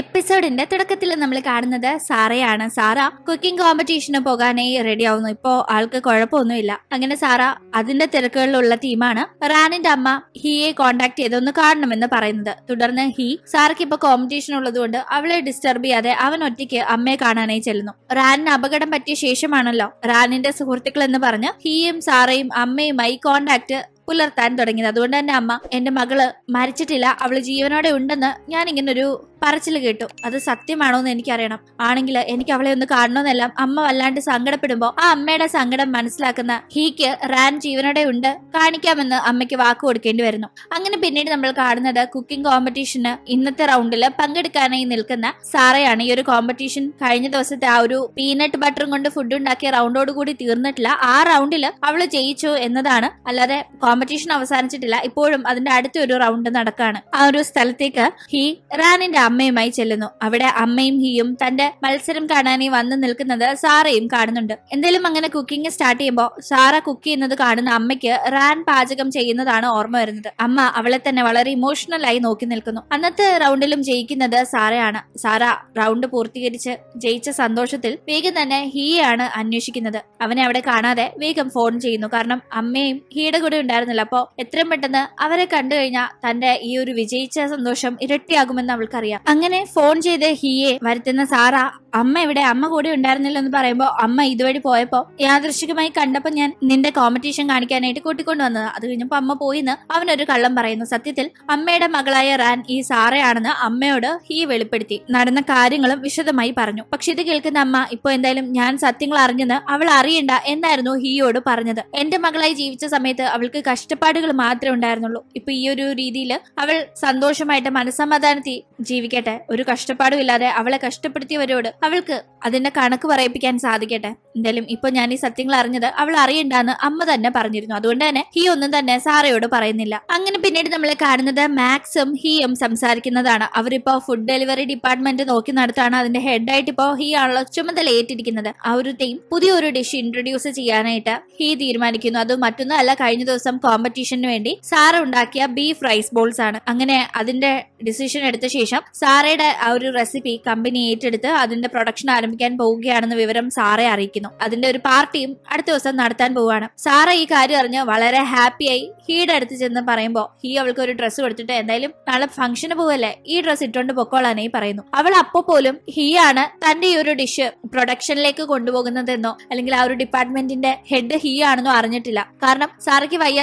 episode in the Tadakatilla Namlakarna, Sarayana Sara, cooking competition of Pogane, Radionipo, Alka Koraponilla, Agana Sara, Adinda Terkalola Timana, Ranin Dama, he contacted on the Karnam in the Paranda, Tudarna he, Sarkipa competition of Laduda, Avla disturbia, Avanotike, Ame Kanane Chelno, Ran Abagata Patisha Manala, Ran in the Suhurtical and the Parana, he him Sarim, Ame, my contactor. Tan Dorina, Dunda Nama, and the Magala, Maricatilla, Avlagiana Undana, Yaning in the do Parachiligato, other Sakti Manon and Karana, Anangilla, any Caval in the Cardinal, Amma Aland Sangada Pitambo, made a Sangada Manslakana, he ran Chivana de Unda, Karnicam and the Amakavako Kenduerno. I'm going to pinate number Cardinada, cooking competition in the roundilla, Pangadkana in Ilkana, Sara and your competition, Kaina Dosatauru, peanut butter on the food and Naka round out good Turnatla, our roundilla, Avla Jaicho, Enadana, Alare. Competition of Sanchitilla, Ipodum, and added to the round and Adakana. Aurus Talatica, he ran in Ame my Cheleno. Avada Ameim, heum, Thunder, Malserum Kanani, one the Nilkan, another Sara im Cardinunda. In the Limangana cooking is Tatabo, Sara cookie in the Cardan Amaka, ran Pajacum Chay in the Dana or Muranda. Ama Avalatha Navala emotional line Okinilkano. Another roundilum Jake in the Sarayana. Sara round the Porti Jaicha Sandoshatil, Wagan and he and Anushikinada. Avanavada Kana there, Wakem phone Chino Karnam, Ame, he had a good. Etremetana, Avakandana, Thunder, Uri Vijichas and Dosham, Irati Agumana Vulcaria. Angane, phone Jay the He, Vartana Sara, Amma Vida Amma Godu and Darnel and Parabo, Amma Iduadi Poepo, Yadrishikama Kandapan, Ninda competition and Canaticona, Adina Pama Poina, Avana Kalambarano Satitil, Ameda Magalaya ran is Sara Anna, Ameda, he Velipiti, Nadana Karingalam, Visha the Mai Parano, Pakshita Kilkanama, Ipo and Yan Satin Largana, Avalarienda, and there no he Oda Parana. End the Magalai Jeevichas Ameta, Kashtaparticle Matra and Darnolo. Ipuru Ridila, Aval Sandoshamaita Manasamadanti, Jivikata, Urukashtapardu Villa, Avala Kashtapati Veroda, Avalka, Adina Kanakarapic and Sadiketa. Delim Iponani Satin Larnada, Avalari and Dana, Amadana Paranirna Dundane, he on the Nesari Oda Paranilla. Anganapinate the Melakadana, Maxim, he am Samsarikinadana, Avripa, food delivery department in Okinatana, and the head dietipo, he are Lakshama the late Tikinada. Our team, Pudiuru dish introduces Yanata, he the Irmanikinado, Matuna, Alla Kainado. Some competition Vendi, Sara undakiya beef rice bowls and Angane Adinda decision at the Shesham, Sara our recipe combined with Adinda production Aram can Bogi and the Viveram Sara Arikino. Adinda party at those and Narthan Bovana. Sara Icarna Valera happy he did this in the Parambo. He will go to dress over the and Ilim Nala function of Vele, eat dress it on the Bocolane Parano. Aval Apopolum, he and Thunder Euro dish production like a Gondogana Deno, Alinga department in the head the he and the Arnatilla. Karnam Saraki. He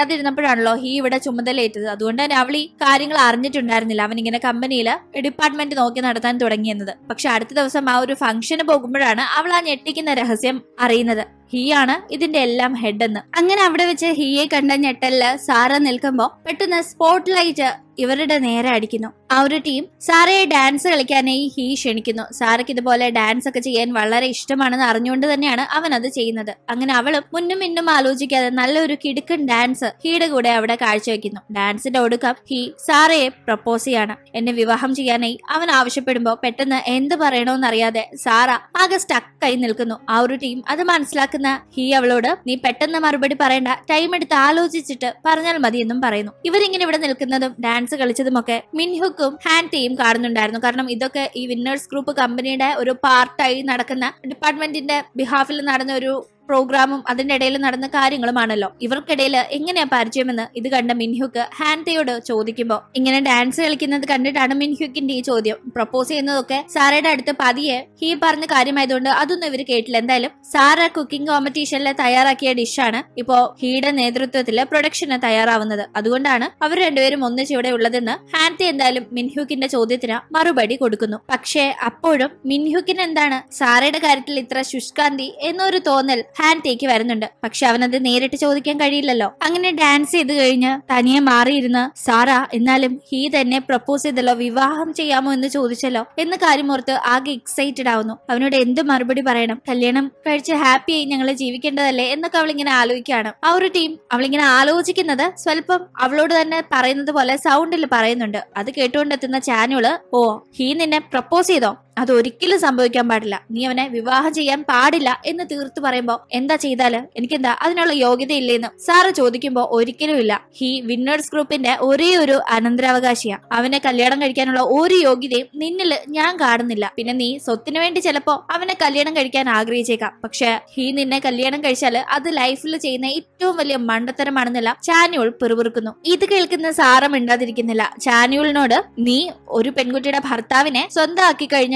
would have chumma the later. Adunda Navli, carrying Larnit and Darnilavening in a company, a department in Okanatan Todangan. Pakshadata was a Mauru function of Bogumarana, Avlanetic in the Rahasem Arena. Hiana, it in Elam head. Angan after which he contained Yatella, Sara Nilkambo, but in a spotlight. Everett and air adikino. Our team Sara dancer Elkane, he Shenikino, Saraki the Bola dance a Kachi and Valar Ishtaman and Arnunda the Nana, another chain other. Anganavala, Mundum in the Malogica, Nalurukidikan dancer, he a good Avada Karchakino. Dance it out cup, he Sara proposiana. And a Vivaham Chiane, Avanavishapimbo, Petana, and the Parano Naria de Sara, Agastaka in Ilkano. Our team, other manslakana, he avloda, the Petana Marbati Parenda, time at the Alogichita, Paranal Madinum Parano. Everything in Evident dance. Minhukum, hand team, Karnan Darno Karnam Idoka, e winners group accompanied a part time Narakana, department in the behalf of Naranuru. Program other Nadela Narana Karingal Manalo. Iver Kadela, Ingana Parjamana, Idaganda Minhuka, hand theodore Chodikimbo. Ingana dancer Elkin the candidate Adam Minhukin de Chodio. Proposing in the okay, Sara at the Padie, he parna Karimaidunda, Adunavir Caitlin Dalip, Sara cooking competition la Tayarakia Dishana, Ipo, Hida Nedrutilla, production at Tayaravanada, Adundana, our endeavour on the Choda Uladana, hand the Dalip Minhukin the Choditra, Marubadi Kodukuno, Pakshe, Apodum, Minhukin and Dana, Sara the Karatlitra Shuskandi, Enorutonel. Hand take Varanda, Pakshavana the narrative Chodikan Kadilalo. Angana dance the Gina, Tania Marirna, Sara, Inalim, he then proposed the Lavivaham Chayamo in the Chodicello. In the Karimurta, Agi excited Avno. Avnod end the Marbudi Paranam, Kalanam, fetch a happy in Yangla Jivikan the lay in the covering in Aluikanam. Our team, Avling in Alo Chicanada, Swelpum, Avlodan Paran the Pala sound in the Paranunda. Other Keton at the Chanula, oh, he then proposed though. അത് ഒരിക്കലും സംഭവിക്കാൻ പാടില്ല. നീ അവനെ വിവാഹം ചെയ്യാൻ പാടില്ല എന്ന് തീർത്തു പറയുമ്പോ എന്താ ചെയ്താല് എനിക്കെന്താ അതിനുള്ള യോഗ്യതയില്ലേന്ന് സാറ് ചോദിക്കുമ്പോ ഒരിക്കലും ഇല്ല. ഹി വിന്നേഴ്സ് ഗ്രൂപ്പിന്റെ ഒരേ ഒരു അനന്തരാവകാശിയാ. അവനെ കല്യാണം കഴിക്കാനുള്ള ഒരു യോഗ്യതയും നിന്നിൽ ഞാൻ കാണുന്നില്ല. പിന്നെ നീ സ്വത്തിനു വേണ്ടി ചിലപ്പോ അവനെ കല്യാണം കഴിക്കാൻ ആഗ്രഹിച്ചേക്കാം, പക്ഷെ ഹി നിന്നെ കല്യാണം കഴിച്ചാല് അത് ലൈഫിൽ ചെയ്യുന്ന ഏറ്റവും വലിയ മണ്ടത്തരമാണെന്നല്ല ചാനുൾ പെറുപിറുക്കുന്നു. ഇത് കേൾക്കുന്ന സാറ മിണ്ടാതിരിക്കുന്നില്ല. ചാനുളിനോട് നീ ഒരു പെൺകുട്ടിയുടെ ഭർത്താവിനെ സ്വന്തമാക്കി കഴിഞ്ഞ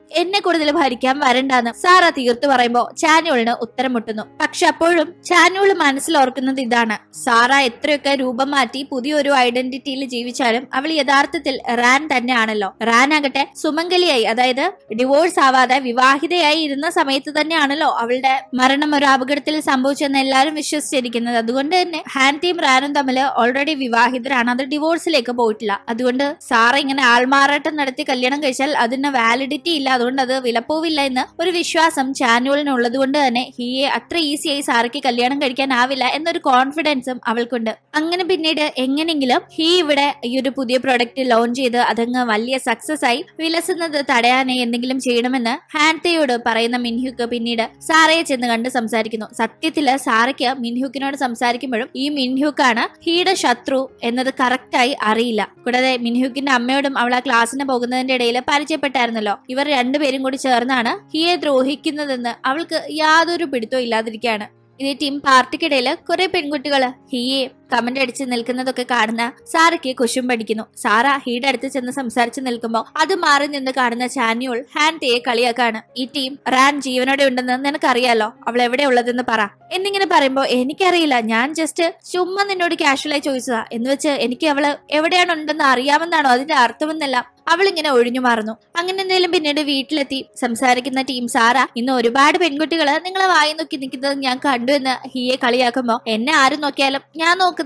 എന്നെ കൂടുതൽ ഭരിക്കാൻ വരണ്ടാന്ന് സാറ തീർത്തു പറയുമ്പോ ചാനുളിന് ഉത്തരം മുട്ടുന്നു. പക്ഷെ അപ്പോഴും ചാനുൾ മനസ്സിലോർക്കുന്നത് ഇതാണ്, സാറ എത്രയൊക്കെ രൂപം മാറ്റി പുതിയൊരു ഐഡന്റിറ്റിയിൽ ജീവിച്ചാലും അവൾ യഥാർത്ഥത്തിൽ റാൻ തന്നെയാണല്ലോ. റാൻ ആകട്ടെ സുമംഗലിയായി, അതായത് ഡിവോഴ്സ് ആവാതെ വിവാഹിതയായി ഇരുന്ന സമയത്ത് തന്നെയാണല്ലോ അവളുടെ മരണം ഒരു അപകടത്തിൽ സംഭവിച്ചെന്ന് എല്ലാവരും വിശ്വസിച്ചിരിക്കുന്നത്. അതുകൊണ്ട് തന്നെ ഹാൻഡിയും റാനും തമ്മിൽ ഓൾറെഡി വിവാഹിതരാണ്, അത് ഡിവോഴ്സിലേക്ക് പോയിട്ടില്ല. അതുകൊണ്ട് സാറ ഇങ്ങനെ ആൾമാറാട്ടം നടത്തി കല്യാണം കഴിച്ചാൽ അതിന് വാലിഡിറ്റി ഇല്ല, അതുകൊണ്ട് അത് വിലപ്പോവില്ല എന്ന് ഒരു വിശ്വാസം ചാനുവിനുള്ളത് കൊണ്ട് തന്നെ ഹിയെ അത്ര ഈസിയായി സാറയ്ക്ക് കല്യാണം കഴിക്കാനാവില്ല എന്നൊരു കോൺഫിഡൻസും അവൾക്കുണ്ട്. അങ്ങനെ പിന്നീട് എങ്ങനെങ്കിലും ഹി ഇവിടെ ഈ ഒരു പുതിയ പ്രൊഡക്റ്റ് ലോഞ്ച് ചെയ്ത് അതങ്ങ് വലിയ സക്സസ് ആയി വിലസുന്നത് തടയാനായി എന്തെങ്കിലും ചെയ്യണമെന്ന് ഹാൻതയോട് പറയുന്ന മിൻഹ്യൂക്ക് പിന്നീട് സാറയെ ചെന്ന് കണ്ട് സംസാരിക്കുന്നു. സത്യത്തില് സാറയ്ക്ക് മിൻഹ്യൂക്കിനോട് സംസാരിക്കുമ്പോഴും ഈ മിൻഹ്യൂക്കാണ് ഹിയുടെ ശത്രു എന്നത് കറക്റ്റായി അറിയില്ല. കൂടാതെ മിൻഹ്യൂക്കിന്റെ അമ്മയോടും അവൾ ആ ക്ലാസ്സിന് പോകുന്നതിന്റെ ഇടയിൽ പരിചയപ്പെട്ടായിരുന്നല്ലോ. ഇവർ രണ്ടുപേരും കൂടി ചേർന്നാണ് ഹിയെ ദ്രോഹിക്കുന്നതെന്ന് അവൾക്ക് യാതൊരു പിടുത്തവും ഇല്ലാതിരിക്കുകയാണ്. ഇതേ ടീം പാർട്ടിക്കിടയിൽ കുറെ പെൺകുട്ടികള് ഹിയെ കമന്റ് അടിച്ച് നിൽക്കുന്നതൊക്കെ കാണുന്ന സാറയ്ക്ക് കുശും പഠിക്കുന്നു. സാറ ഹീയുടെ അടുത്ത് ചെന്ന് സംസാരിച്ചു നിൽക്കുമ്പോൾ അത് മാറി നിന്ന് കാണുന്ന ചാനുൾ ഹാൻഡയെ കളിയാക്കാണ്. ഈ ടീം റാൻ ജീവനോടെ ഉണ്ടെന്ന് നിനക്കറിയാലോ, അവൾ എവിടെ ഉള്ളതെന്ന് പറ എന്നിങ്ങനെ പറയുമ്പോ എനിക്കറിയില്ല, ഞാൻ ജസ്റ്റ് ചുമ്മാ നിന്നോട് കാഷ്വലായി ചോദിച്ചതാ എന്ന് വെച്ച് എനിക്ക് അവള് എവിടെയാണ് ഉണ്ടെന്ന് അറിയാമെന്നാണോ അതിന്റെ അർത്ഥമെന്നെല്ലാം അവളിങ്ങനെ ഒഴിഞ്ഞു മാറുന്നു. അങ്ങനെ എന്തെങ്കിലും പിന്നീട് വീട്ടിലെത്തി സംസാരിക്കുന്ന ടീം സാറ ഇന്ന് ഒരുപാട് പെൺകുട്ടികള് നിങ്ങളെ വായി നോക്കി നിൽക്കുന്നത് ഞാൻ കണ്ടു എന്ന് ഹിയെ കളിയാക്കുമ്പോ എന്നെ ആരും നോക്കിയാലും ഞാൻ നോക്കുന്നത്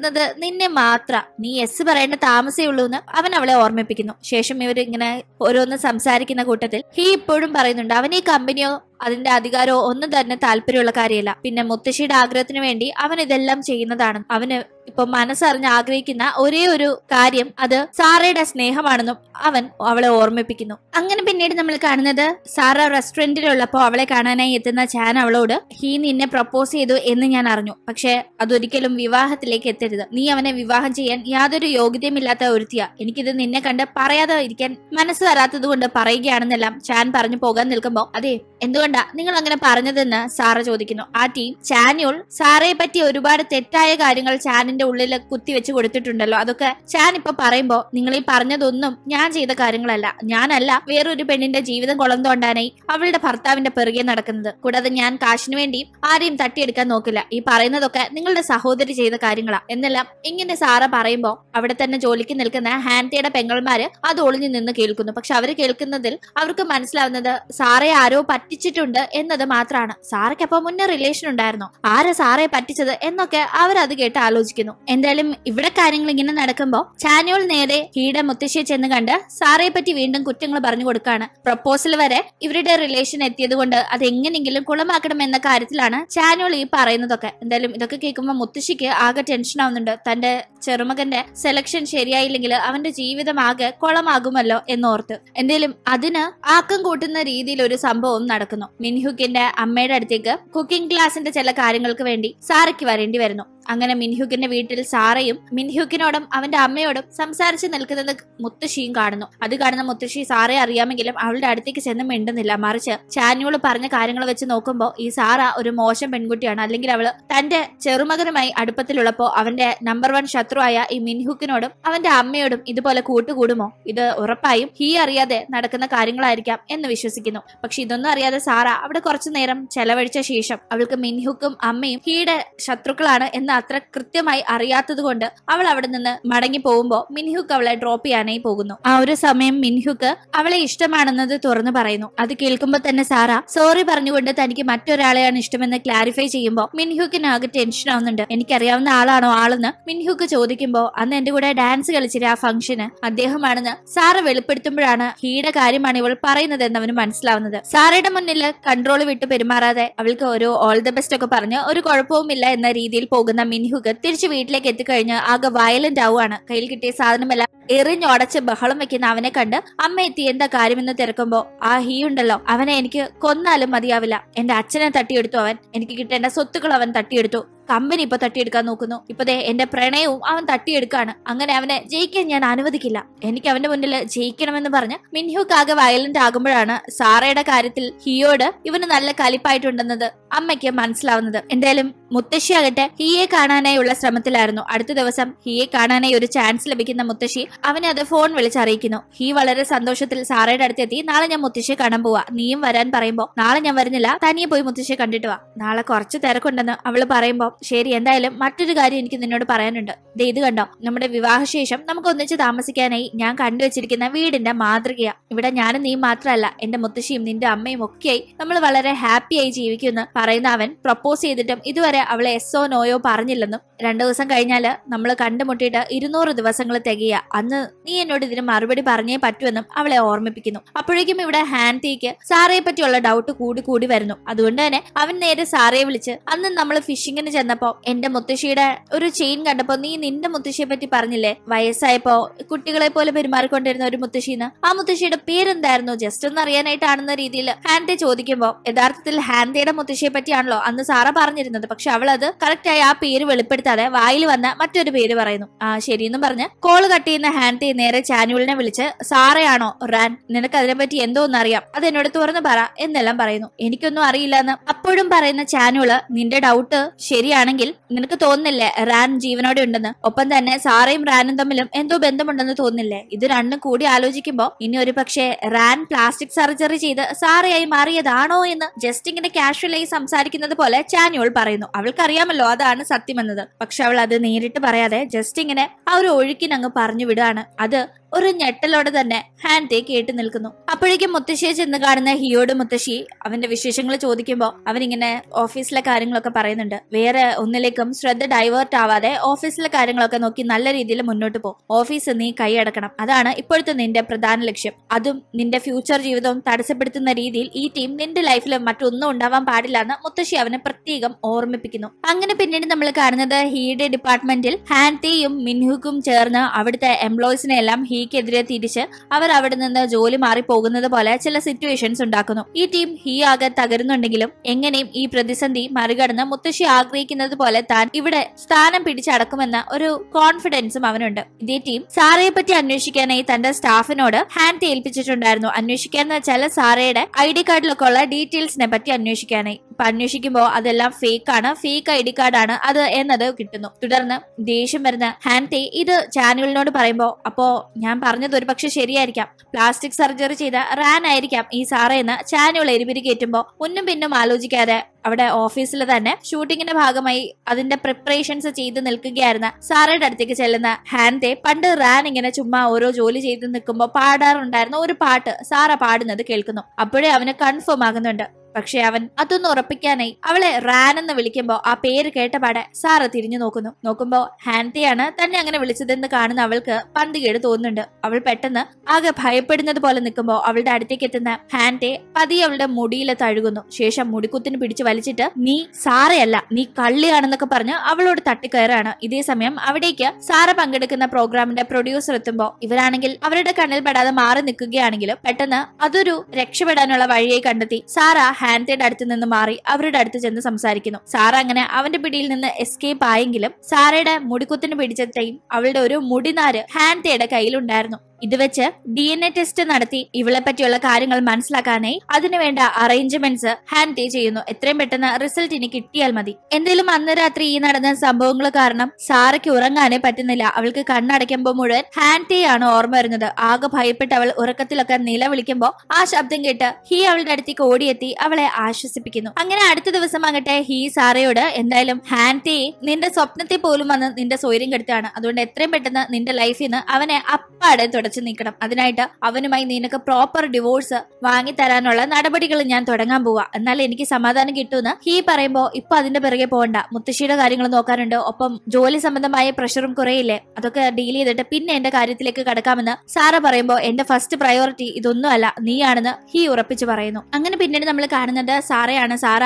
നിന്നെ മാത്രം, നീ എസ് പറയേണ്ട താമസേ ഉള്ളൂ എന്ന് അവൻ അവളെ ഓർമ്മിപ്പിക്കുന്നു. ശേഷം ഇവർ ഇങ്ങനെ ഓരോന്ന് സംസാരിക്കുന്ന കൂട്ടത്തിൽ ഹി ഇപ്പോഴും പറയുന്നുണ്ട് അവൻ ഈ കമ്പനിയോ അതിന്റെ അധികാരമോ ഒന്നും തന്നെ താല്പര്യമുള്ള കാര്യമല്ല, പിന്നെ മുത്തശ്ശിയുടെ ആഗ്രഹത്തിന് വേണ്ടി അവൻ ഇതെല്ലാം ചെയ്യുന്നതാണ്. അവന് ഇപ്പൊ മനസ്സറിഞ്ഞ് ആഗ്രഹിക്കുന്ന ഒരേ ഒരു കാര്യം അത് സാറയുടെ സ്നേഹമാണെന്നും അവൻ അവളെ ഓർമ്മിപ്പിക്കുന്നു. അങ്ങനെ പിന്നീട് നമ്മൾ കാണുന്നത് സാറ റെസ്റ്റോറന്റിലുള്ളപ്പോ അവളെ കാണാനായി എത്തുന്ന ചാൻ അവളോട് ഹീ നിന്നെ പ്രപ്പോസ് ചെയ്തു എന്ന് ഞാൻ അറിഞ്ഞു, പക്ഷെ അതൊരിക്കലും വിവാഹത്തിലേക്ക് എത്തരുത്, നീ അവനെ വിവാഹം ചെയ്യാൻ യാതൊരു യോഗ്യതയും ഇല്ലാത്ത ഒരുത്തിയാ, എനിക്കിത് നിന്നെ കണ്ട് പറയാതെ ഇരിക്കാൻ മനസ്സ് വരാത്തത് കൊണ്ട് പറയുകയാണെന്നെല്ലാം ചാൻ പറഞ്ഞു പോകാൻ നിൽക്കുമ്പോ അതെ എന്തുകൊണ്ടാ നിങ്ങൾ അങ്ങനെ പറഞ്ഞതെന്ന് സാറ ചോദിക്കുന്നു. ആ ടീം ചാനുൾ സാറയെ പറ്റി ഒരുപാട് തെറ്റായ കാര്യങ്ങൾ ചാനിന്റെ ഉള്ളിൽ കുത്തിവെച്ച് കൊടുത്തിട്ടുണ്ടല്ലോ, അതൊക്കെ ചാൻ ഇപ്പൊ പറയുമ്പോ നിങ്ങൾ ഈ പറഞ്ഞതൊന്നും ഞാൻ ചെയ്ത കാര്യങ്ങളല്ല, ഞാനല്ല വേറൊരു പെണ്ണിന്റെ ജീവിതം കൊളം തോണ്ടാനായി അവളുടെ ഭർത്താവിന്റെ പിറകെ നടക്കുന്നത്, കൂടാതെ ഞാൻ കാശിനു വേണ്ടി ആരെയും തട്ടിയെടുക്കാൻ നോക്കില്ല, ഈ പറയുന്നതൊക്കെ നിങ്ങളുടെ സഹോദരി ചെയ്ത കാര്യങ്ങളാ എന്നെല്ലാം ഇങ്ങനെ സാറ പറയുമ്പോ അവിടെ തന്നെ ജോലിക്ക് നിൽക്കുന്ന ഹാൻതയുടെ പെങ്ങൾമാര് അത് ഒളിഞ്ഞു നിന്ന് കേൾക്കുന്നു. പക്ഷെ അവര് കേൾക്കുന്നതിൽ അവർക്ക് മനസ്സിലാവുന്നത് സാറയെ ആരോ പറ്റിച്ചിട്ടുണ്ട് എന്നത് മാത്രമാണ്. സാറയ്ക്ക് അപ്പൊ മുന്നേ റിലേഷൻ ഉണ്ടായിരുന്നോ, ആരാ സാറയെ പറ്റിച്ചത് എന്നൊക്കെ അവരത് കേട്ട് ആലോചിക്കുന്നു. എന്തായാലും ഇവിടെ കാര്യങ്ങൾ ഇങ്ങനെ നടക്കുമ്പോ ചാനുൾ നേരെ ഹീയുടെ മുത്തശ്ശിയെ ചെന്ന് കണ്ട് സാറയെ പറ്റി വീണ്ടും കുറ്റങ്ങൾ പറഞ്ഞു കൊടുക്കാണ്. പ്രപ്പോസൽ വരെ ഇവരുടെ റിലേഷൻ എത്തിയത് കൊണ്ട് അത് എങ്ങനെങ്കിലും കുളമാക്കണം എന്ന കാര്യത്തിലാണ് ചാനുൾ ഈ പറയുന്നതൊക്കെ. എന്തായാലും ഇതൊക്കെ കേൾക്കുമ്പോൾ മുത്തശ്ശിക്ക് ആകെ ടെൻഷൻ ആവുന്നുണ്ട്. തന്റെ ചെറുമകന്റെ സെലക്ഷൻ ശരിയായില്ലെങ്കിൽ അവന്റെ ജീവിതം ആകെ കുളമാകുമല്ലോ എന്നോർത്ത്. എന്തായാലും അതിന് ആക്കം കൂട്ടുന്ന രീതിയിൽ ഒരു സംഭവം നടക്കുന്നു. മിൻഹ്യൂക്കിന്റെ അമ്മയുടെ അടുത്തേക്ക് കുക്കിംഗ് ക്ലാസിന്റെ ചില കാര്യങ്ങൾക്ക് വേണ്ടി സാറയ്ക്ക് വരേണ്ടി വരുന്നു. അങ്ങനെ മിൻഹ്യൂക്കിന്റെ വീട്ടിൽ സാറയും മിൻഹ്യൂക്കിനോടും അവന്റെ അമ്മയോടും സംസാരിച്ച് നിൽക്കുന്നത് മുത്തശ്ശിയും കാണുന്നു. അത് കാണുന്ന മുത്തശ്ശി സാറയെ അറിയാമെങ്കിലും അവളുടെ അടുത്തേക്ക് ചെന്ന് മിണ്ടുന്നില്ല. മറിച്ച് ചാനുൾ പറഞ്ഞ കാര്യങ്ങൾ വെച്ച് നോക്കുമ്പോൾ ഈ സാറ ഒരു മോശം പെൺകുട്ടിയാണ്, അല്ലെങ്കിൽ അവള് തന്റെ ചെറുമകനുമായി അടുപ്പത്തിലുള്ളപ്പോ അവന്റെ നമ്പർ വൺ ശത്രുവായ ഈ മിൻഹ്യൂക്കിനോടും അവന്റെ അമ്മയോടും ഇതുപോലെ കൂട്ടുകൂടുമോ, ഇത് ഉറപ്പായും ഹീ അറിയാതെ നടക്കുന്ന കാര്യങ്ങളായിരിക്കാം എന്ന് വിശ്വസിക്കുന്നു. പക്ഷെ ഇതൊന്നും അറിയാതെ സാറ അവിടെ കുറച്ചു നേരം ചെലവഴിച്ച ശേഷം അവൾക്ക് മിൻഹ്യൂക്കും അമ്മയും ഹീയുടെ ശത്രുക്കളാണ് എന്ന് അത്ര കൃത്യമായി അറിയാത്തത് കൊണ്ട് അവൾ അവിടെ നിന്ന് മടങ്ങി പോകുമ്പോൾ മിൻഹുക്ക് അവളെ ഡ്രോപ്പ് ചെയ്യാനായി പോകുന്നു. ആ ഒരു സമയം മിൻഹുക്ക് അവളെ ഇഷ്ടമാണെന്നത് തുറന്നു പറയുന്നു. അത് കേൾക്കുമ്പോൾ തന്നെ സാറ സോറി പറഞ്ഞുകൊണ്ട് തനിക്ക് മറ്റൊരാളെയാണ് ഇഷ്ടമെന്ന് ക്ലാരിഫൈ ചെയ്യുമ്പോൾ മിൻഹുക്കിനാകെ ടെൻഷൻ ആവുന്നുണ്ട്. എനിക്കറിയാവുന്ന ആളാണോ ആളെന്ന് മിൻഹുക്ക് ചോദിക്കുമ്പോൾ അന്ന് എന്റെ കൂടെ ഡാൻസ് കളിച്ചിട്ട് ആ ഫംഗ്ഷന് അദ്ദേഹമാണെന്ന് സാറ വെളിപ്പെടുത്തുമ്പോഴാണ് ഹീയുടെ കാര്യമാണ് ഇവൾ പറയുന്നത് എന്ന് അവന് മനസ്സിലാവുന്നത്. സാറയുടെ മുന്നിൽ കൺട്രോൾ വിട്ട് പെരുമാറാതെ അവൾക്ക് ഒരു ഓൾ ദ ബെസ്റ്റ് ഒക്കെ പറഞ്ഞ് ഒരു കുഴപ്പവുമില്ല എന്ന രീതിയിൽ പോകുന്ന മിൻഹുക്ക് തിരിച്ച് വീട്ടിലേക്ക് എത്തിക്കഴിഞ്ഞ് ആകെ വയലന്റ് ആവുകയാണ്. കയ്യിൽ കിട്ടിയ സാധനമെല്ലാം എറിഞ്ഞൊടച്ച് ബഹളം വെക്കുന്ന അവനെ കണ്ട് അമ്മ എത്തി എന്താ കാര്യമെന്ന് തിരക്കുമ്പോ ആ ഹീ ഉണ്ടല്ലോ അവനെ എനിക്ക് കൊന്നാലും മതിയാവില്ല. എന്റെ അച്ഛനെ തട്ടിയെടുത്തു അവൻ, എനിക്ക് കിട്ടേണ്ട സ്വത്തുക്കൾ അവൻ തട്ടിയെടുത്തു, കമ്പനി ഇപ്പൊ തട്ടിയെടുക്കാൻ നോക്കുന്നു, ഇപ്പതേ എന്റെ പ്രണയവും അവൻ തട്ടിയെടുക്കാണ്, അങ്ങനെ അവനെ ജയിക്കാൻ ഞാൻ അനുവദിക്കില്ല, എനിക്ക് അവന്റെ മുന്നിൽ ജയിക്കണമെന്ന് പറഞ്ഞ് മിൻഹുക്കാകെ വയലന്റ് ആകുമ്പോഴാണ് സാറയുടെ കാര്യത്തിൽ ഹിയോട് ഇവന് നല്ല കലിപ്പായിട്ടുണ്ടെന്നത് അമ്മയ്ക്ക് മനസ്സിലാവുന്നത്. എന്തായാലും മുത്തശ്ശിയാകട്ടെ ഹിയെ കാണാനായുള്ള ശ്രമത്തിലായിരുന്നു. അടുത്ത ദിവസം ഹിയെ കാണാനായി ഒരു ചാൻസ് ലഭിക്കുന്ന മുത്തശ്ശി അവനെ അത് ഫോൺ വിളിച്ചറിയിക്കുന്നു. ഹി വളരെ സന്തോഷത്തിൽ സാറയുടെ അടുത്തെത്തി നാളെ ഞാൻ മുത്തശ്ശിയെ കാണാൻ പോവാ, നീയും വരാൻ പറയുമ്പോ നാളെ ഞാൻ വരുന്നില്ല, തനിയെ പോയി മുത്തശ്ശിയെ കണ്ടിട്ട് വാ, നാളെ കുറച്ച് തിരക്കുണ്ടെന്ന് അവള് പറയുമ്പോ ശരി എന്തായാലും മറ്റൊരു കാര്യം എനിക്ക് നിന്നോട് പറയാനുണ്ട്, ഇത് കണ്ടോ നമ്മുടെ വിവാഹശേഷം നമുക്ക് ഒന്നിച്ച് താമസിക്കാനായി ഞാൻ കണ്ടുവച്ചിരിക്കുന്ന വീടിന്റെ മാതൃകയാ, ഇവിടെ ഞാനും നീ മാത്രമല്ല എന്റെ മുത്തശ്ശിയും നിന്റെ അമ്മയും ഒക്കെയായി നമ്മൾ വളരെ ഹാപ്പിയായി ജീവിക്കുമെന്ന് പറയുന്ന അവൻ പ്രപ്പോസ് ചെയ്തിട്ടും ഇതുവരെ അവളെ എസ്സോ നോയോ പറഞ്ഞില്ലെന്നും 2 ദിവസം കഴിഞ്ഞാല് നമ്മൾ കണ്ടുമുട്ടിയിട്ട് 200 ദിവസങ്ങൾ തികയ, അന്ന് നീ എന്നോട് ഇതിന് മറുപടി പറഞ്ഞേ പറ്റുമെന്നും അവളെ ഓർമ്മിപ്പിക്കുന്നു. അപ്പോഴേക്കും ഇവിടെ ഹാൻതിക്ക് സാറയെ പറ്റിയുള്ള ഡൗട്ട് കൂടി വരുന്നു. അതുകൊണ്ട് തന്നെ അവൻ നേരെ സാറയെ വിളിച്ച് അന്ന് നമ്മൾ ഫിഷിങ്ങിന് ചെന്നപ്പോ എന്റെ മുത്തശ്ശിയുടെ ഒരു ചെയിൻ കണ്ടപ്പോ നീ നിന്റെ മുത്തശ്ശിയെ പറ്റി പറഞ്ഞില്ലേ, വയസ്സായപ്പോ കുട്ടികളെ പോലെ പെരുമാറിക്കൊണ്ടിരുന്ന ഒരു മുത്തശ്ശിന്ന്, ആ മുത്തശ്ശിയുടെ പേരെന്തായിരുന്നു ജസ്റ്റ് ഒന്ന് അറിയാനായിട്ടാണെന്ന രീതിയിൽ ഹാൻതി ചോദിക്കുമ്പോ യഥാർത്ഥത്തിൽ ഹാൻതിയുടെ മുത്തശ്ശിയെ പറ്റിയാണല്ലോ അന്ന് സാറ പറഞ്ഞിരുന്നത്, പക്ഷെ അവൾ അത് കറക്റ്റ് ആയി ആ പേര് വെളിപ്പെടുത്താതെ വായിൽ വന്ന മറ്റൊരു പേര് പറയുന്നു. ആ ശരിയെന്നും പറഞ്ഞ് കോൾ കട്ട് ചെയ്യുന്ന ഹാൻതി നേരെ ചാനുവലിനെ വിളിച്ച് സാറയാണോ റാൻ, നിനക്ക് അതിനെപ്പറ്റി എന്തോ ഒന്നറിയാം, അത് എന്നോട് തുറന്നു പറ എന്നെല്ലാം പറയുന്നു. എനിക്കൊന്നും അറിയില്ല എന്ന് അപ്പോഴും പറയുന്ന ചാനുവല് നിന്റെ ഡൗട്ട് ശരിയാണെങ്കിൽ നിനക്ക് തോന്നില്ലേ റാൻ ജീവനോടെ ഉണ്ടെന്ന്, ഒപ്പം തന്നെ സാറയും റാനും തമ്മിലും എന്തോ ബന്ധമുണ്ടെന്ന് തോന്നില്ലേ, ഇത് രണ്ടും കൂടി ആലോചിക്കുമ്പോ ഇനി ഒരു പക്ഷേ റാൻ പ്ലാസ്റ്റിക് സർജറി ചെയ്ത് സാറയായി മാറിയതാണോ എന്ന് ജസ്റ്റ് ഇങ്ങനെ കാഷ്വലായി സംസാരിക്കുന്നത് പോലെ ചാനുവൽ പറയുന്നു. അവൾക്കറിയാമല്ലോ അതാണ് സത്യമെന്നത്, പക്ഷെ അവൾ അത് നേരിട്ട് പറയാതെ ജസ്റ്റ് ഇങ്ങനെ ആ ഒരു ഒഴുക്കിനങ്ങ് പറഞ്ഞു വിടുകയാണ്. അത് ഒരു ഞെട്ടലോടെ തന്നെ ഹാൻതി കേട്ട് നിൽക്കുന്നു. അപ്പോഴേക്കും മുത്തശ്ശിയെ ചെന്ന് കാണുന്ന ഹിയോട് മുത്തശ്ശി അവന്റെ വിശേഷങ്ങൾ ചോദിക്കുമ്പോൾ അവനിങ്ങനെ ഓഫീസിലെ കാര്യങ്ങളൊക്കെ പറയുന്നുണ്ട്. വേറെ ഒന്നിലേക്കും ശ്രദ്ധ ഡൈവേർട്ട് ആവാതെ ഓഫീസിലെ കാര്യങ്ങളൊക്കെ നോക്കി നല്ല രീതിയിൽ മുന്നോട്ട് പോകും, ഓഫീസ് നീ കൈയടക്കണം, അതാണ് ഇപ്പോഴത്തെ നിന്റെ പ്രധാന ലക്ഷ്യം, അതും നിന്റെ ഫ്യൂച്ചർ ജീവിതവും തടസ്സപ്പെടുത്തുന്ന രീതിയിൽ ഈ ടീം നിന്റെ ലൈഫിൽ മറ്റൊന്നും ഉണ്ടാവാൻ പാടില്ല എന്ന് മുത്തശ്ശി അവനെ പ്രത്യേകം ഓർമ്മിപ്പിക്കുന്നു. അങ്ങനെ പിന്നീട് നമ്മൾ കാണുന്നത് ഹിയുടെ ഡിപ്പാർട്ട്മെന്റിൽ ഹാൻതിയും മിൻഹുക്കും ചേർന്ന് അവിടുത്തെ എംപ്ലോയീസിനെ എല്ലാം ഹിക്കെതിരെ തിരിച്ച് അവർ അവിടെ നിന്ന് ജോലി മാറി പോകുന്നത് പോലെ ചില സിറ്റുവേഷൻസ് ഉണ്ടാക്കുന്നു. ഈ ടീം ഹി ആകെ തകരുന്നുണ്ടെങ്കിലും എങ്ങനെയും ഈ പ്രതിസന്ധി മറികടന്ന് മുത്തശ്ശി ആഗ്രഹിക്കുന്നത് പോലെ താൻ ഇവിടെ സ്ഥാനം പിടിച്ചടക്കുമെന്ന ഒരു കോൺഫിഡൻസും അവനുണ്ട്. ഇതേ ടീം സാറയെ പറ്റി അന്വേഷിക്കാനായി തന്റെ സ്റ്റാഫിനോട് ഹാൻഡ് ഏൽപ്പിച്ചിട്ടുണ്ടായിരുന്നു. അന്വേഷിക്കാന്ന് വെച്ചാൽ സാറയുടെ ID കാർഡിലൊക്കെ ഉള്ള ഡീറ്റെയിൽസിനെ പറ്റി അന്വേഷിക്കാനായി. ഇപ്പൊ അന്വേഷിക്കുമ്പോൾ അതെല്ലാം ഫേക്കാണ്, ഫേക്ക് ID കാർഡാണ് അത് എന്നത് കിട്ടുന്നു. തുടർന്ന് ദേഷ്യം വരുന്ന ഹാൻതി ഇത് ചാനുവലിനോട് പറയുമ്പോ അപ്പോ ഞാൻ പറഞ്ഞത് ഒരു പക്ഷെ ശരിയായിരിക്കാം, പ്ലാസ്റ്റിക് സർജറി ചെയ്ത റാൻ ആയിരിക്കാം ഈ സാറയെന്ന് ചാനുവൽ എരിപിരി കയറ്റുമ്പോ ഒന്നും പിന്നും ആലോചിക്കാതെ അവിടെ ഓഫീസിൽ തന്നെ ഷൂട്ടിങ്ങിന്റെ ഭാഗമായി അതിന്റെ പ്രിപ്പറേഷൻസ് ചെയ്ത് നിൽക്കുകയായിരുന്ന സാറയുടെ അടുത്തേക്ക് ചെല്ലുന്ന ഹാൻതി പണ്ട് റാൻ ഇങ്ങനെ ചുമ്മാ ഓരോ ജോലി ചെയ്ത് നിൽക്കുമ്പോൾ പാടാറുണ്ടായിരുന്ന ഒരു പാട്ട് സാറ പാടുന്നത് കേൾക്കുന്നു. അപ്പോഴേ അവന് കൺഫേം ആകുന്നുണ്ട്. പക്ഷെ അവൻ അതൊന്നും ഉറപ്പിക്കാനായി അവളെ റാൻ എന്ന് വിളിക്കുമ്പോ ആ പേര് കേട്ടപാടെ സാറ തിരിഞ്ഞു നോക്കുമ്പോ ഹാൻതിയാണ് തന്നെ അങ്ങനെ വിളിച്ചതെന്ന് കാണുന്ന അവൾക്ക് പന്തികേട് തോന്നുന്നുണ്ട്. അവൾ പെട്ടെന്ന് ആകെ ഭയപ്പെടുന്നത് പോലെ നിൽക്കുമ്പോ അവളുടെ അടുത്തേക്ക് എത്തുന്ന ഹാൻതി പതിയെ അവളുടെ മുടിയിൽ തഴുകുന്നു. ശേഷം മുടിക്കുത്തിന് പിടിച്ചു വലിച്ചിട്ട് നീ സാറയല്ല നീ കള്ളിയാണെന്നൊക്കെ പറഞ്ഞ് അവളോട് തട്ടിക്കയറാണ്. ഇതേ സമയം അവിടേക്ക് സാറ പങ്കെടുക്കുന്ന പ്രോഗ്രാമിന്റെ പ്രൊഡ്യൂസർ എത്തുമ്പോ ഇവരാണെങ്കിൽ അവരുടെ കണ്ണിൽ പെടാതെ മാറി നിൽക്കുകയാണെങ്കിലും പെട്ടെന്ന് അതൊരു രക്ഷപ്പെടാനുള്ള വഴിയായി കണ്ടെത്തി സാറ ഹാൻതിയുടെ അടുത്ത് നിന്ന് മാറി അവരുടെ അടുത്ത് ചെന്ന് സംസാരിക്കുന്നു. സാറ അങ്ങനെ അവന്റെ പിടിയിൽ നിന്ന് എസ്കേപ്പ് ആയെങ്കിലും സാറയുടെ മുടിക്കുത്തിന് പിടിച്ചത്തെയും അവളുടെ ഒരു മുടിനാര് ഹാൻതിയുടെ കയ്യിലുണ്ടായിരുന്നു. ഇത് വെച്ച് DNA ടെസ്റ്റ് നടത്തി ഇവളെ പറ്റിയുള്ള കാര്യങ്ങൾ മനസ്സിലാക്കാനായി അതിനുവേണ്ട അറേഞ്ച്മെന്റ്സ് ഹാൻഡിൽ ചെയ്യുന്നു. എത്രയും പെട്ടെന്ന് റിസൾട്ട് ഇനി കിട്ടിയാൽ മതി. എന്തെങ്കിലും അന്ന് രാത്രി ഈ നടന്ന സംഭവങ്ങൾ കാരണം സാറയ്ക്ക് ഉറങ്ങാനേ പറ്റുന്നില്ല. അവൾക്ക് കണ്ണടയ്ക്കുമ്പോൾ മുഴുവൻ ഹാൻഡി ആണ് ഓർമ്മ വരുന്നത്. ആകെ ഭയപ്പെട്ട് അവൾ ഉറക്കത്തിലൊക്കെ നിലവിളിക്കുമ്പോൾ ആ ശബ്ദം കേട്ട് ഹീ അവളുടെ അടുത്തേക്ക് ഓടിയെത്തി അവളെ ആശ്വസിപ്പിക്കുന്നു. അങ്ങനെ അടുത്ത ദിവസം ആകട്ടെ ഹീ സാറയോട് എന്തായാലും ഹാൻഡി നിന്റെ സ്വപ്നത്തിൽ പോലും വന്ന് നിന്റെ സ്വൈര്യം കെടുത്താണ്. അതുകൊണ്ട് എത്രയും പെട്ടെന്ന് നിന്റെ ലൈഫിൽ നിന്ന് അവനെ അപ്പാടെ തുടച്ചു നീക്കണം. അതിനായിട്ട് അവനുമായി നിനക്ക് പ്രോപ്പർ ഡിവോഴ്സ് വാങ്ങിത്തരാനുള്ള നടപടികൾ ഞാൻ തുടങ്ങാൻ പോവാ. എന്നാൽ എനിക്ക് സമാധാനം കിട്ടുമെന്ന് ഹീ പറയുമ്പോ ഇപ്പൊ അതിന്റെ പിറകെ പോകണ്ട, മുത്തശ്ശിയുടെ കാര്യങ്ങൾ നോക്കാനുണ്ട്, ഒപ്പം ജോലി സംബന്ധമായ പ്രഷറും കുറയില്ലേ, അതൊക്കെ ഡീൽ ചെയ്തിട്ട് പിന്നെ എന്റെ കാര്യത്തിലേക്ക് കടക്കാമെന്ന് സാറ പറയുമ്പോ എന്റെ ഫസ്റ്റ് പ്രയോറിറ്റി ഇതൊന്നും അല്ല നീയാണെന്ന് ഹീ ഉറപ്പിച്ചു പറയുന്നു. അങ്ങനെ പിന്നീട് നമ്മൾ കാണുന്നത് സാറയാണ്. സാറ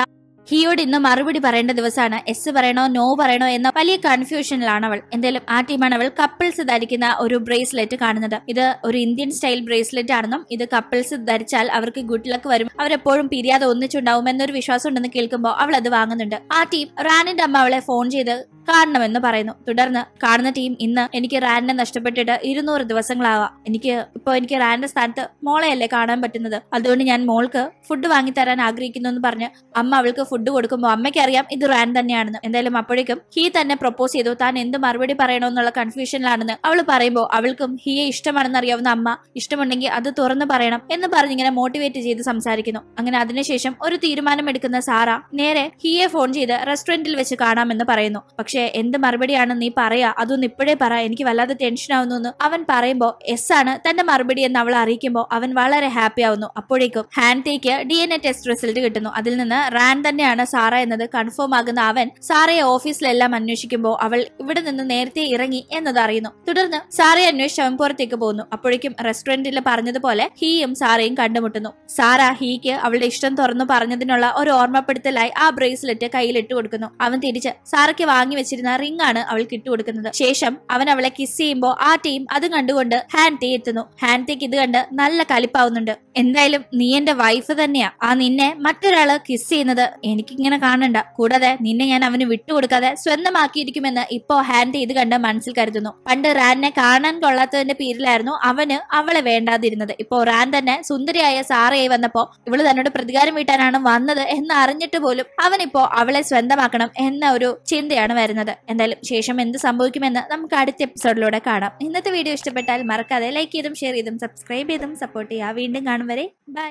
ഹിയോട് ഇന്ന് മറുപടി പറയേണ്ട ദിവസമാണ്. എസ് പറയണോ നോ പറയണോ എന്ന വലിയ കൺഫ്യൂഷനിലാണ് അവൾ. എന്തായാലും ആ ടീമാണ് അവൾ കപ്പിൾസ് ധരിക്കുന്ന ഒരു ബ്രേസ്ലെറ്റ് കാണുന്നത്. ഇത് ഒരു ഇന്ത്യൻ സ്റ്റൈൽ ബ്രേസ്ലെറ്റ് ആണെന്നും ഇത് കപ്പിൾസ് ധരിച്ചാൽ അവർക്ക് ഗുഡ് ലക്ക് വരും, അവരെപ്പോഴും പിരിയാതെ ഒന്നിച്ചുണ്ടാവും എന്നൊരു വിശ്വാസം ഉണ്ടെന്ന് കേൾക്കുമ്പോൾ അവൾ അത് വാങ്ങുന്നുണ്ട്. ആ ടീം റാനിന്റെ അമ്മ അവളെ ഫോൺ ചെയ്ത് കാണണമെന്ന് പറയുന്നു. തുടർന്ന് കാണുന്ന ടീം ഇന്ന് എനിക്ക് റാനിനെ നഷ്ടപ്പെട്ടിട്ട് 200 ദിവസങ്ങളാവാം, എനിക്ക് റാനിന്റെ സ്ഥാനത്ത് മോളെയല്ലേ കാണാൻ പറ്റുന്നത്, അതുകൊണ്ട് ഞാൻ മോൾക്ക് ഫുഡ് വാങ്ങി തരാൻ ആഗ്രഹിക്കുന്നു എന്ന് പറഞ്ഞ് അമ്മ അവൾക്ക് ഫുഡ് കൊടുക്കുമ്പോൾ അമ്മയ്ക്കറിയാം ഇത് റാൻ തന്നെയാണെന്ന്. എന്തായാലും അപ്പോഴേക്കും ഹീ തന്നെ പ്രൊപ്പോസ് ചെയ്തു. താൻ എന്ത് മറുപടി പറയണമെന്നുള്ള കൺഫ്യൂഷനിലാണെന്ന് അവൾ പറയുമ്പോൾ അവൾക്കും ഹീയെ ഇഷ്ടമാണെന്ന് അറിയാവുന്ന അമ്മ ഇഷ്ടമുണ്ടെങ്കിൽ അത് തുറന്നു പറയണം എന്ന് പറഞ്ഞിങ്ങനെ മോട്ടിവേറ്റ് ചെയ്ത് സംസാരിക്കുന്നു. അങ്ങനെ അതിനുശേഷം ഒരു തീരുമാനം എടുക്കുന്ന സാറ നേരെ ഹീയെ ഫോൺ ചെയ്ത് റെസ്റ്റോറന്റിൽ വെച്ച് കാണാമെന്ന് പറയുന്നു. പക്ഷേ എന്ത് മറുപടിയാണ് നീ പറയാ, അതൊന്നും ഇപ്പോഴേ പറ, എനിക്ക് വല്ലാതെ ടെൻഷൻ ആവുന്നു എന്ന് അവൻ പറയുമ്പോ എസ് ആണ് തന്റെ മറുപടി എന്ന് അവൾ അറിയിക്കുമ്പോൾ അവൻ വളരെ ഹാപ്പി ആവുന്നു. അപ്പോഴേക്കും ഹാൻഡിക്ക് DNA ടെസ്റ്റ് റിസൾട്ട് കിട്ടുന്നു. അതിൽ നിന്ന് റാൻ തന്നെയാണ് സാറ എന്നത് കൺഫേം ആകുന്ന അവൻ സാറയെ ഓഫീസിലെല്ലാം അന്വേഷിക്കുമ്പോൾ അവൾ ഇവിടെ നിന്ന് നേരത്തെ ഇറങ്ങി എന്നത് അറിയുന്നു. തുടർന്ന് സാറയെ അന്വേഷിച്ച് അവൻ പുറത്തേക്ക് പോകുന്നു. അപ്പോഴേക്കും റെസ്റ്റോറന്റിൽ പറഞ്ഞതുപോലെ ഹീയും സാറയും കണ്ടുമുട്ടുന്നു. സാറ ഹീക്ക് അവളുടെ ഇഷ്ടം തുറന്നു പറഞ്ഞതിനുള്ള ഒരു ഓർമ്മപ്പെടുത്തലായി ആ ബ്രേസ്ലെറ്റ് കയ്യിലിട്ട് കൊടുക്കുന്നു. അവൻ തിരിച്ച് സാറയ്ക്ക് വാങ്ങി വെച്ചിരുന്ന റിംഗ് ആണ് അവൾക്ക് ഇട്ടുകൊടുക്കുന്നത്. ശേഷം അവൻ അവളെ കിസ് ചെയ്യുമ്പോൾ ആ ടീം അത് കണ്ടുകൊണ്ട് ഹാൻഡി എത്തുന്നു. ഹാൻഡിക്ക് ഇത് കണ്ട് നല്ല കലിപ്പാവുന്നുണ്ട്. എന്തായാലും നീ എന്റെ വൈഫ് തന്നെയാ, ആ നിന്നെ മറ്റൊരാള് കിസ് ചെയ്യുന്നത് എനിക്കിങ്ങനെ കാണണ്ട, കൂടാതെ നിന്നെ ഞാൻ അവന് വിട്ടുകൊടുക്കാതെ സ്വന്തമാക്കിയിരിക്കുമെന്ന് ഇപ്പോ ഹാൻഡി ഇത് കണ്ട് മനസ്സിൽ കരുതുന്നു. പണ്ട് റാനിനെ കാണാൻ കൊള്ളാത്തതിന്റെ പേരിലായിരുന്നു അവന് അവളെ വേണ്ടാതിരുന്നത്. ഇപ്പോ റാൻ തന്നെ സുന്ദരിയായ സാറയായി വന്നപ്പോ ഇവള് തന്നോട് പ്രതികാരം വീട്ടാനാണ് വന്നത് എന്ന് അറിഞ്ഞിട്ട് പോലും അവനിപ്പോ അവളെ സ്വന്തമാക്കണം എന്ന ഒരു ചിന്തയാണ് വരുന്നത്. എന്തായാലും ശേഷം എന്ത് സംഭവിക്കുമെന്ന് നമുക്ക് അടുത്ത എപ്പിസോഡിലൂടെ കാണാം. ഇന്നത്തെ വീഡിയോ ഇഷ്ടപ്പെട്ടാൽ മറക്കാതെ ലൈക്ക് ചെയ്തും ഷെയർ ചെയ്തും സബ്സ്ക്രൈബ് ചെയ്തും സപ്പോർട്ട് ചെയ്യുക. വീണ്ടും കാണും വരെ ബൈ.